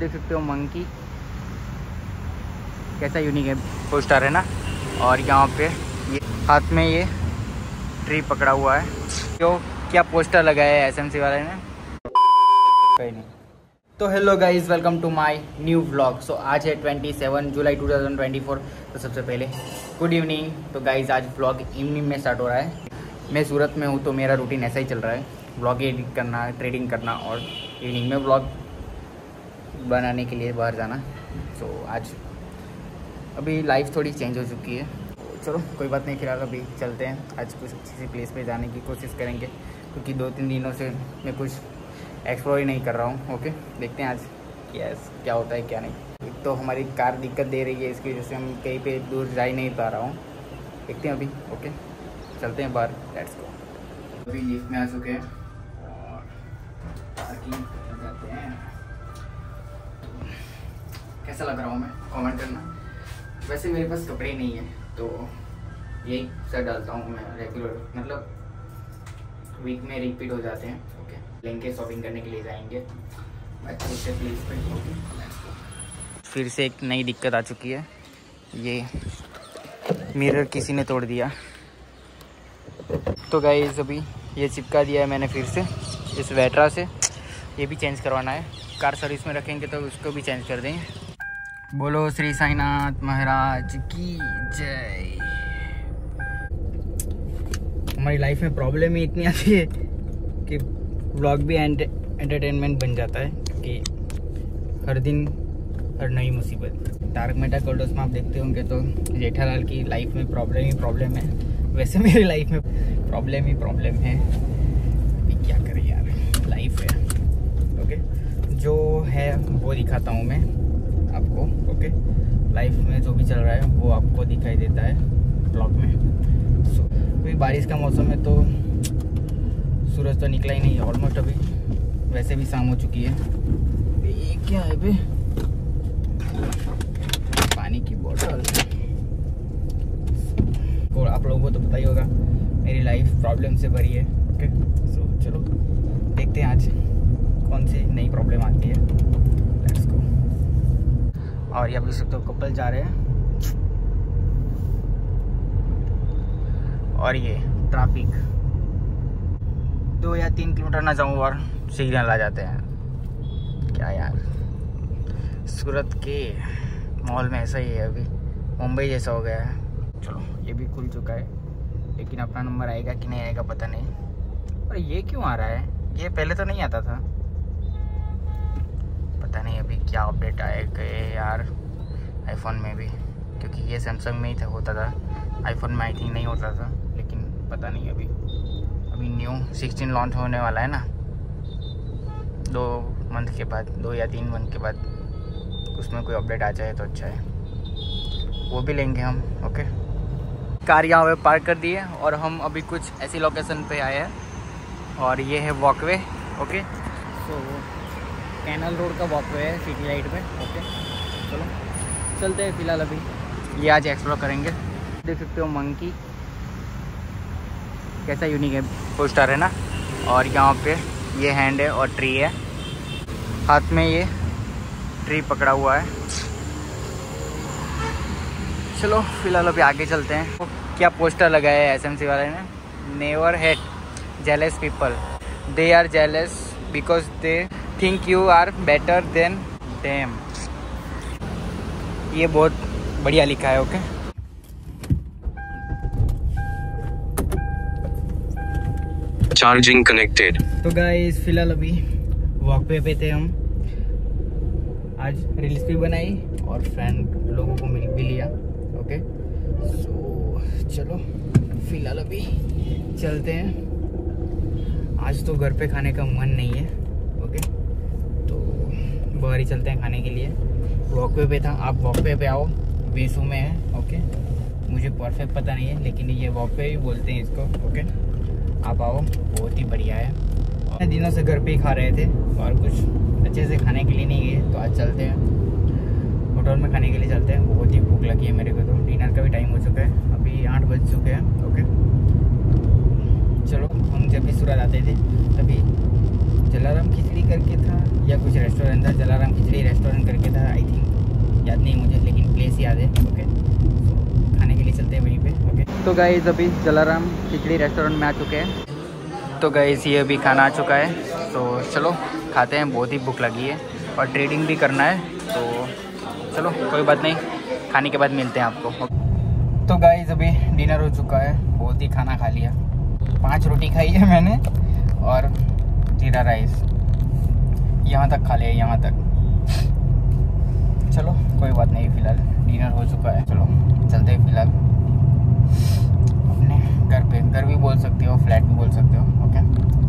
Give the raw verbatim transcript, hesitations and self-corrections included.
देख सकते हो मंकी, कैसा यूनिक है, फोर स्टार है ना। और यहाँ पे ये हाथ में ये ट्री पकड़ा हुआ है, तो क्या पोस्टर लगाया है एसएमसी वाले ने, कहीं नहीं। तो hello guys, welcome to my new vlog. So आज है सत्ताईस जुलाई दो हज़ार चौबीस। तो सबसे पहले गुड इवनिंग। तो गाइस आज व्लॉग इवनिंग में स्टार्ट हो रहा है। मैं सूरत में हूँ तो मेरा रूटीन ऐसा ही चल रहा है, व्लॉग एडिट करना, ट्रेडिंग करना और इवनिंग में व्लॉग बनाने के लिए बाहर जाना। सो so, आज अभी लाइफ थोड़ी चेंज हो चुकी है। चलो कोई बात नहीं, फिलहाल अभी चलते हैं, आज कुछ किसी प्लेस पे जाने की कोशिश करेंगे क्योंकि दो तीन दिनों से मैं कुछ एक्सप्लोर ही नहीं कर रहा हूँ। ओके, देखते हैं आज क्या क्या होता है क्या नहीं। एक तो हमारी कार दिक्कत दे रही है, इसकी वजह से हम कहीं पे दूर जा ही नहीं पा रहा हूँ। देखते हैं अभी, ओके चलते हैं बाहर, लेट्स गो। अभी लिफ्ट में आ चुके हैं और पार्किंग कर जाते हैं। कैसा लग रहा हूँ मैं, कॉमेंट करना। वैसे मेरे पास कपड़े नहीं है तो यही सब डालता हूँ मैं रेगुलर, मतलब वीक में रिपीट हो जाते हैं। ओके, लेंगे शॉपिंग करने के लिए जाएंगे अच्छे प्लेस पे। ओके, फिर से एक नई दिक्कत आ चुकी है, ये मिरर किसी ने तोड़ दिया। तो गाइस अभी ये चिपका दिया है मैंने फिर से इस वेट्रा से, ये भी चेंज करवाना है। कार सर्विस में रखेंगे तो उसको भी चेंज कर देंगे। बोलो श्री साईनाथ महाराज की जय। हमारी लाइफ में प्रॉब्लम ही इतनी आती है कि व्लॉग भी एंटरटेनमेंट बन जाता है क्योंकि हर दिन हर नई मुसीबत। डार्क मेटा कोल्डोस में आप देखते होंगे तो जेठालाल की लाइफ में प्रॉब्लम ही प्रॉब्लम है, वैसे मेरी लाइफ में प्रॉब्लम ही प्रॉब्लम है। अभी क्या करें यार, लाइफ है। ओके, जो है वो दिखाता हूँ मैं आपको। ओके, लाइफ में जो भी चल रहा है वो आपको दिखाई देता है ब्लॉग में। सो अभी बारिश का मौसम है तो सूरज तो निकला ही नहीं है ऑलमोस्ट, अभी वैसे भी शाम हो चुकी है। ये क्या है बे, पानी की बोतल। और आप लोगों को तो पता ही होगा मेरी लाइफ प्रॉब्लम से भरी है। ओके, सो चलो देखते हैं आज कौन सी नई प्रॉब्लम आती है। और ये आप देख सकते हो कपल जा रहे हैं और ये ट्रैफिक, दो या तीन किलोमीटर ना जाऊँ और सिग्नल आ जाते हैं। क्या यार, सूरत के मॉल में ऐसा ही है, अभी मुंबई जैसा हो गया है। चलो ये भी खुल चुका है, लेकिन अपना नंबर आएगा कि नहीं आएगा पता नहीं। और ये क्यों आ रहा है, ये पहले तो नहीं आता था, पता नहीं अभी क्या अपडेट आए गए यार आईफोन में भी, क्योंकि ये सैमसंग में ही था, होता था आईफोन में आई थिंक नहीं होता था, लेकिन पता नहीं। अभी अभी न्यू सिक्सटीन लॉन्च होने वाला है ना दो मंथ के बाद, दो या तीन मंथ के बाद, उसमें कोई अपडेट आ जाए तो अच्छा है, वो भी लेंगे हम। ओके, कार यहाँ पे पार्क कर दी है और हम अभी कुछ ऐसी लोकेशन पर आए हैं और ये है वॉकवे। ओके, तो कैनल रोड का वॉकवे है सिटी लाइट में। ओके, चलो चलते हैं फिलहाल, अभी ये आज एक्सप्लोर करेंगे। देख सकते हो मंकी, कैसा यूनिक है, फोर स्टार है ना। और यहाँ पे ये हैंड है और ट्री है, हाथ में ये ट्री पकड़ा हुआ है। चलो फिलहाल अभी आगे चलते हैं। तो क्या पोस्टर लगाया है एसएमसी वाले ने, never hate jealous people, they are jealous because they think you are better than them. ये बहुत बढ़िया लिखा है। Okay, charging connected. तो गाइस फिलहाल अभी वॉकवे पे थे हम, आज रील्स भी बनाई और फ्रेंड लोगों को मिल भी लिया। ओके, सो चलो फिलहाल अभी चलते हैं। आज तो घर पे खाने का मन नहीं है, बाहर ही चलते हैं खाने के लिए। वॉकवे पे था, आप वॉकवे पे आओ, बीसू में है। ओके, मुझे परफेक्ट पता नहीं है लेकिन ये वॉकवे ही बोलते हैं इसको। ओके, आप आओ, बहुत ही बढ़िया है। और दिनों से घर पे ही खा रहे थे और कुछ अच्छे से खाने के लिए नहीं गए, तो आज चलते हैं होटल में खाने के लिए चलते हैं। बहुत ही भूख लगी है मेरे को, तो डिनर का भी टाइम हो चुका है, अभी आठ बज चुके हैं। ओके, चलो हम जब भी सूरत आते थे तभी जलाराम खिचड़ी करके था या कुछ रेस्टोरेंट था, जलाराम खिचड़ी रेस्टोरेंट करके था आई थिंक, याद नहीं मुझे, लेकिन प्लेस याद है। ओके तो खाने के लिए चलते हैं वहीं पे। ओके तो गाइस अभी जलाराम खिचड़ी रेस्टोरेंट में आ चुके हैं। तो गाइस ये अभी खाना आ चुका है, तो चलो खाते हैं, बहुत ही भूख लगी है और ट्रेडिंग भी करना है, तो चलो कोई बात नहीं, खाने के बाद मिलते हैं आपको। तो गाइस अभी डिनर हो चुका है, बहुत ही खाना खा लिया, पांच रोटी खाई है मैंने और जीरा राइस यहाँ तक खा लिया, यहाँ तक। चलो कोई बात नहीं, फ़िलहाल डिनर हो चुका है, चलो चलते हैं फ़िलहाल अपने घर पे। घर भी बोल सकते हो, फ्लैट भी बोल सकते हो। ओके